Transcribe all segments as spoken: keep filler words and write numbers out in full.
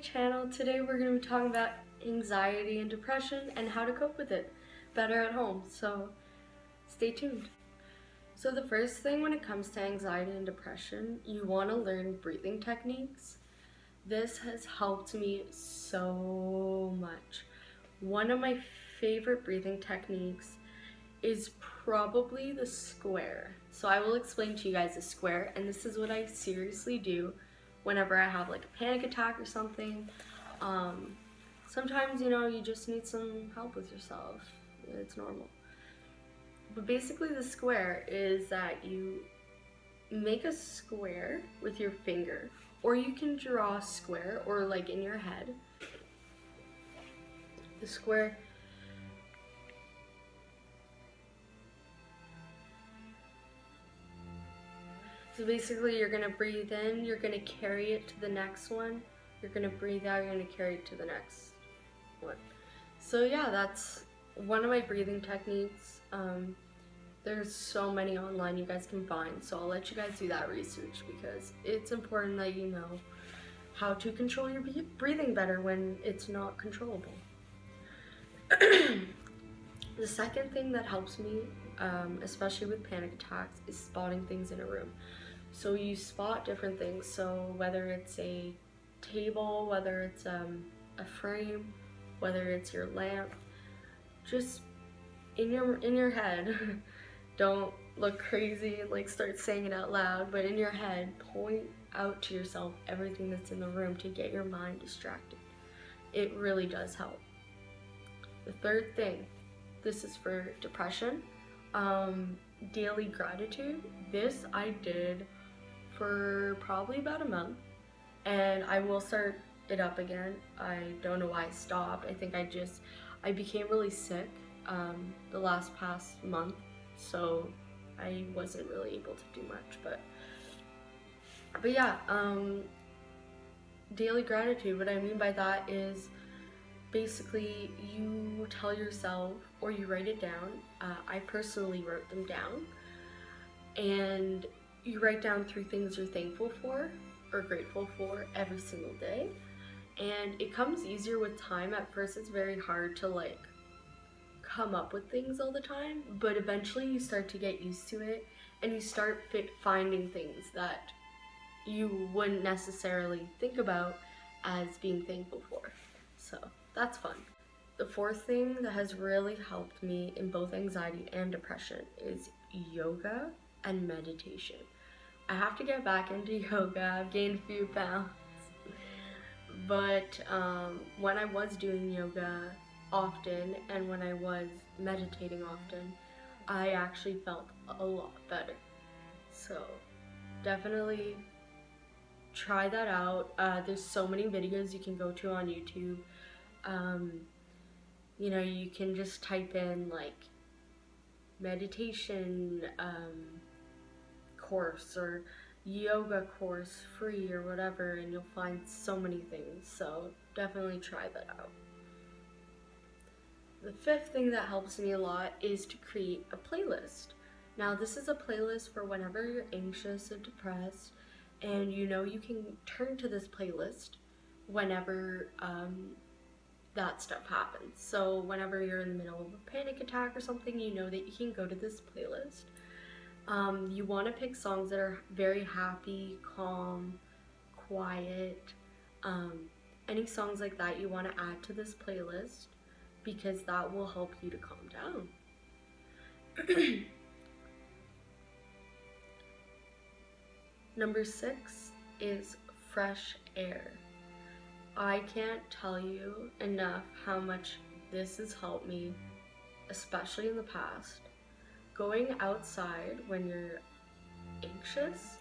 channel. Today we're going to be talking about anxiety and depression and how to cope with it better at home, so stay tuned. So the first thing when it comes to anxiety and depression, you want to learn breathing techniques. This has helped me so much. One of my favorite breathing techniques is probably the square. So I will explain to you guys the square, and this is what I seriously do whenever I have like a panic attack or something. Um, sometimes, you know, you just need some help with yourself. It's normal. But basically the square is that you make a square with your finger, or you can draw a square or like in your head. The square So basically you're going to breathe in, you're going to carry it to the next one, you're going to breathe out, you're going to carry it to the next one. So yeah, that's one of my breathing techniques. Um, there's so many online you guys can find, so I'll let you guys do that research because it's important that you know how to control your breathing better when it's not controllable. The second thing that helps me, um, especially with panic attacks, is spotting things in a room. So you spot different things, so whether it's a table, whether it's um, a frame, whether it's your lamp, just in your in your head, don't look crazy and like start saying it out loud, but in your head, point out to yourself everything that's in the room to get your mind distracted. It really does help. The third thing, this is for depression, um, daily gratitude. This I did for probably about a month, and I will start it up again. I don't know why I stopped. I think I just, I became really sick um, the last past month, so I wasn't really able to do much, but, but yeah, um, daily gratitude. What I mean by that is basically you tell yourself, or you write it down. Uh, I personally wrote them down, and you write down three things you're thankful for or grateful for every single day, and it comes easier with time. At first it's very hard to like come up with things all the time, but eventually you start to get used to it and you start fit finding things that you wouldn't necessarily think about as being thankful for, so that's fun. The fourth thing that has really helped me in both anxiety and depression is yoga and meditation. I have to get back into yoga. I've gained a few pounds. But um, when I was doing yoga often and when I was meditating often, I actually felt a lot better. So definitely try that out. Uh, there's so many videos you can go to on YouTube. Um, you know, you can just type in like meditation um, course or yoga course free or whatever, and you'll find so many things, so definitely try that out. The fifth thing that helps me a lot is to create a playlist. Now this is a playlist for whenever you're anxious or depressed, and you know you can turn to this playlist whenever um, that stuff happens. So whenever you're in the middle of a panic attack or something, you know that you can go to this playlist. Um, you want to pick songs that are very happy, calm, quiet, um, any songs like that you want to add to this playlist because that will help you to calm down. Number six is fresh air. I can't tell you enough how much this has helped me, especially in the past. Going outside when you're anxious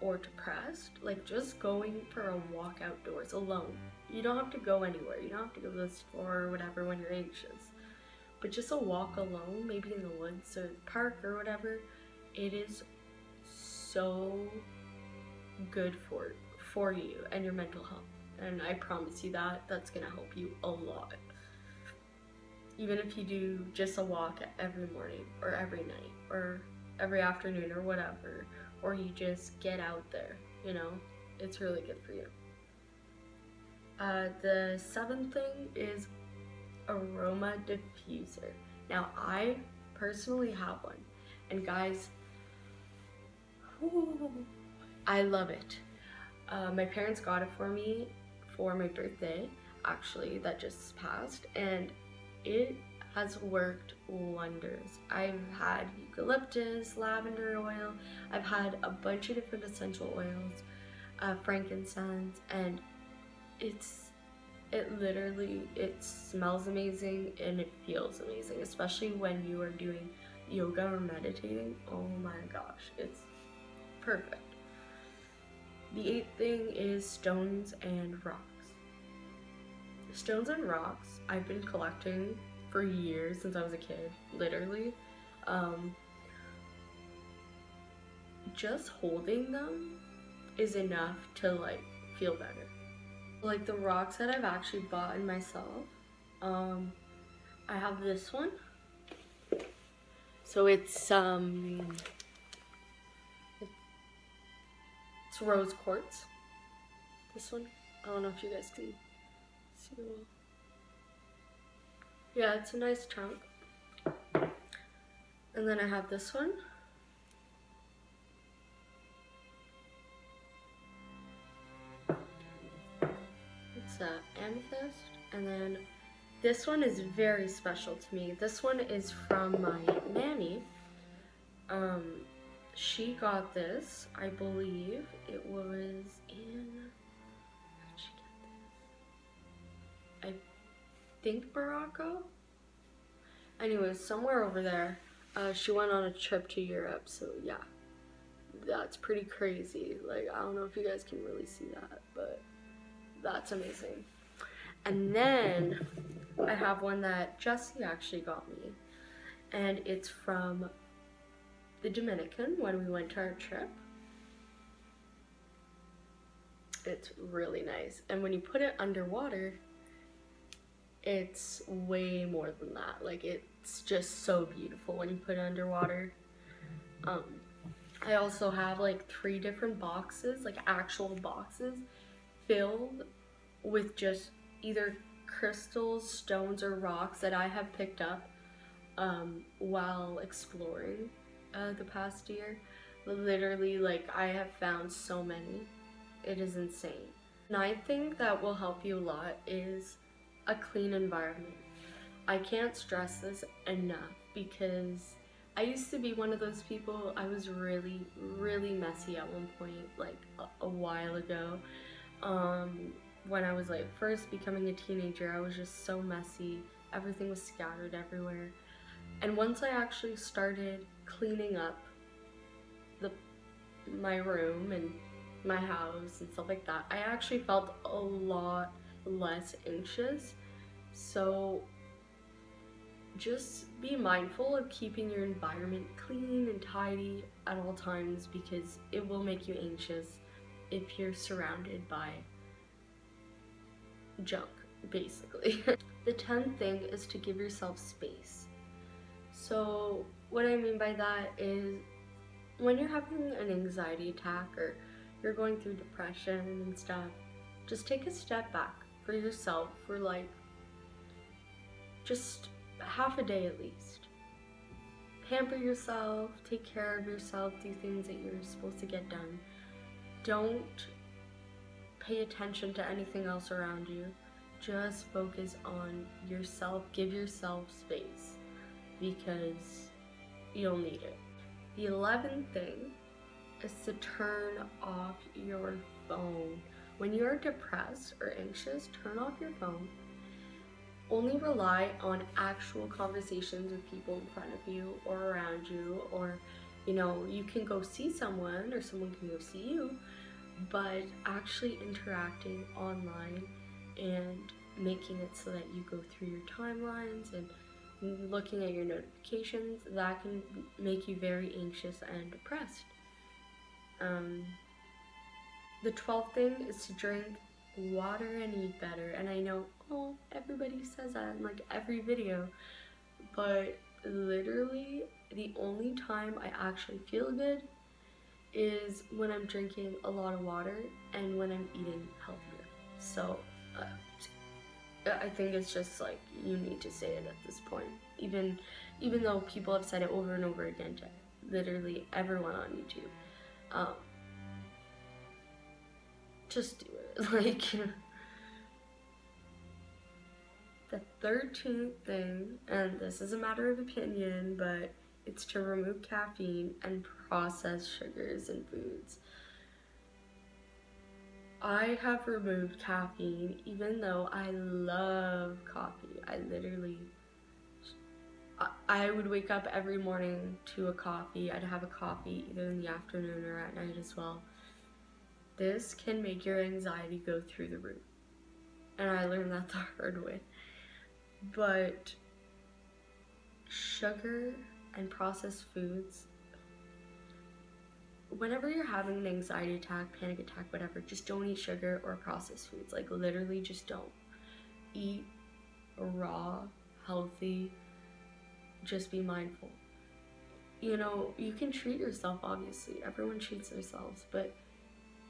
or depressed, like just going for a walk outdoors alone. You don't have to go anywhere. You don't have to go to the store or whatever when you're anxious. But just a walk alone, maybe in the woods or the park or whatever, it is so good for, for you and your mental health. And I promise you that that's gonna help you a lot. Even if you do just a walk every morning or every night or every afternoon or whatever, or you just get out there, you know, it's really good for you. Uh, the seventh thing is aroma diffuser. Now I personally have one, and guys, ooh, I love it. Uh, my parents got it for me for my birthday, actually, that just passed, and it has worked wonders. I've had eucalyptus, lavender oil, I've had a bunch of different essential oils, uh, frankincense, and it's, it literally, it smells amazing and it feels amazing, especially when you are doing yoga or meditating. Oh my gosh, it's perfect. The eighth thing is stones and rocks. Stones and rocks I've been collecting for years, since I was a kid, literally. Um, just holding them is enough to like feel better. Like the rocks that I've actually bought in myself, um, I have this one. So it's, um, it's rose quartz. This one, I don't know if you guys can see the wall. Yeah, it's a nice chunk. And then I have this one. It's an amethyst. And then this one is very special to me. This one is from my nanny. Um, she got this, I believe. It was in... think Morocco? Anyways, somewhere over there. Uh, she went on a trip to Europe, so yeah. That's pretty crazy. Like, I don't know if you guys can really see that, but that's amazing. And then I have one that Jesse actually got me, and it's from the Dominican when we went to our trip. It's really nice, and when you put it underwater, it's way more than that. Like, it's just so beautiful when you put it underwater. Um, I also have like three different boxes, like actual boxes, filled with just either crystals, stones, or rocks that I have picked up um, while exploring uh, the past year. Literally, like, I have found so many. It is insane. And I think that will help you a lot is a clean environment. I can't stress this enough because I used to be one of those people. I was really, really messy at one point, like a, a while ago. Um, when I was like first becoming a teenager, I was just so messy. Everything was scattered everywhere. And once I actually started cleaning up the my room and my house and stuff like that, I actually felt a lot less anxious. So just be mindful of keeping your environment clean and tidy at all times, because it will make you anxious if you're surrounded by junk, basically. The tenth thing is to give yourself space. So what I mean by that is when you're having an anxiety attack or you're going through depression and stuff, just take a step back for yourself for like just half a day at least. Pamper yourself, take care of yourself, do things that you're supposed to get done. Don't pay attention to anything else around you. Just focus on yourself, give yourself space because you'll need it. The eleventh thing is to turn off your phone. When you are depressed or anxious, turn off your phone. Only rely on actual conversations with people in front of you or around you, or, you know, you can go see someone or someone can go see you, but actually interacting online and making it so that you go through your timelines and looking at your notifications, that can make you very anxious and depressed. Um, The twelfth thing is to drink water and eat better. And I know, oh, everybody says that in like every video, but literally the only time I actually feel good is when I'm drinking a lot of water and when I'm eating healthier. So uh, I think it's just like you need to say it at this point, even even though people have said it over and over again to literally everyone on YouTube. Um, just do it. Like the thirteenth thing, and this is a matter of opinion, but it's to remove caffeine and processed sugars in foods. I have removed caffeine, even though I love coffee. I literally, I, I would wake up every morning to a coffee. I'd have a coffee either in the afternoon or at night as well. This can make your anxiety go through the roof. And I learned that the hard way. But sugar and processed foods, whenever you're having an anxiety attack, panic attack, whatever, just don't eat sugar or processed foods. Like, literally just don't. Eat raw, healthy, just be mindful. You know, you can treat yourself, obviously. Everyone treats themselves, but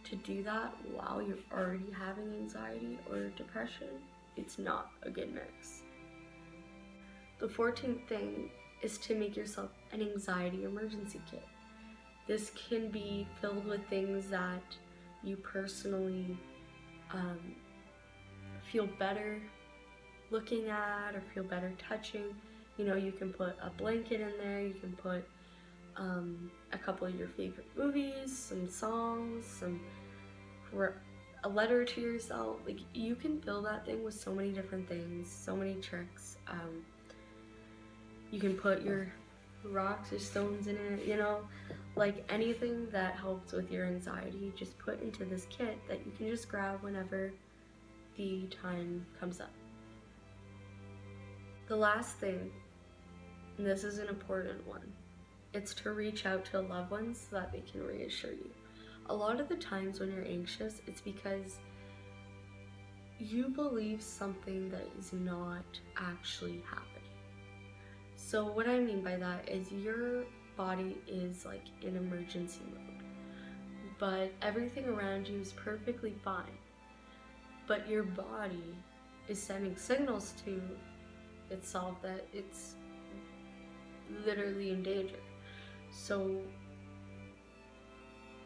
to do that while you're already having anxiety or depression, it's not a good mix. The fourteenth thing is to make yourself an anxiety emergency kit. This can be filled with things that you personally um, feel better looking at or feel better touching. You know, you can put a blanket in there, you can put um, a couple of your favorite movies, some songs, some a letter to yourself. Like, you can fill that thing with so many different things, so many tricks. Um, you can put your rocks or stones in it, you know, like anything that helps with your anxiety, just put into this kit that you can just grab whenever the time comes up. The last thing, and this is an important one, it's to reach out to loved ones so that they can reassure you. A lot of the times when you're anxious, it's because you believe something that is not actually happening. So what I mean by that is your body is like in emergency mode, but everything around you is perfectly fine. But your body is sending signals to itself that it's literally in danger. So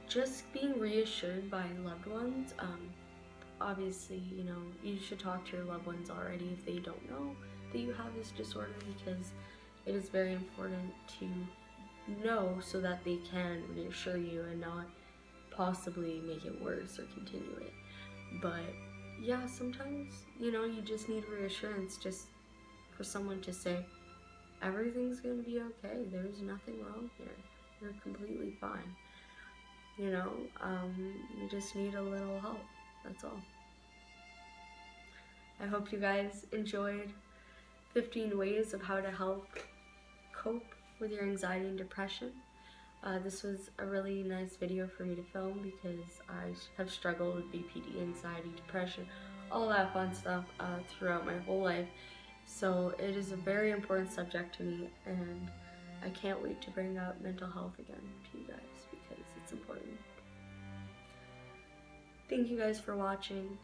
just being reassured by loved ones, um, obviously, you know, you should talk to your loved ones already if they don't know that you have this disorder, because it is very important to know so that they can reassure you and not possibly make it worse or continue it. But yeah, sometimes, you know, you just need reassurance, just for someone to say, everything's gonna be okay, there's nothing wrong here, you're completely fine. You know, um, you just need a little help, that's all. I hope you guys enjoyed fifteen ways of how to help cope with your anxiety and depression. Uh, this was a really nice video for me to film because I have struggled with B P D, anxiety, depression, all that fun stuff uh, throughout my whole life. So it is a very important subject to me, and I can't wait to bring up mental health again to you guys because it's important. Thank you guys for watching.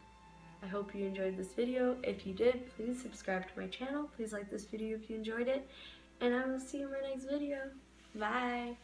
I hope you enjoyed this video. If you did, please subscribe to my channel. Please like this video if you enjoyed it. And I will see you in my next video. Bye.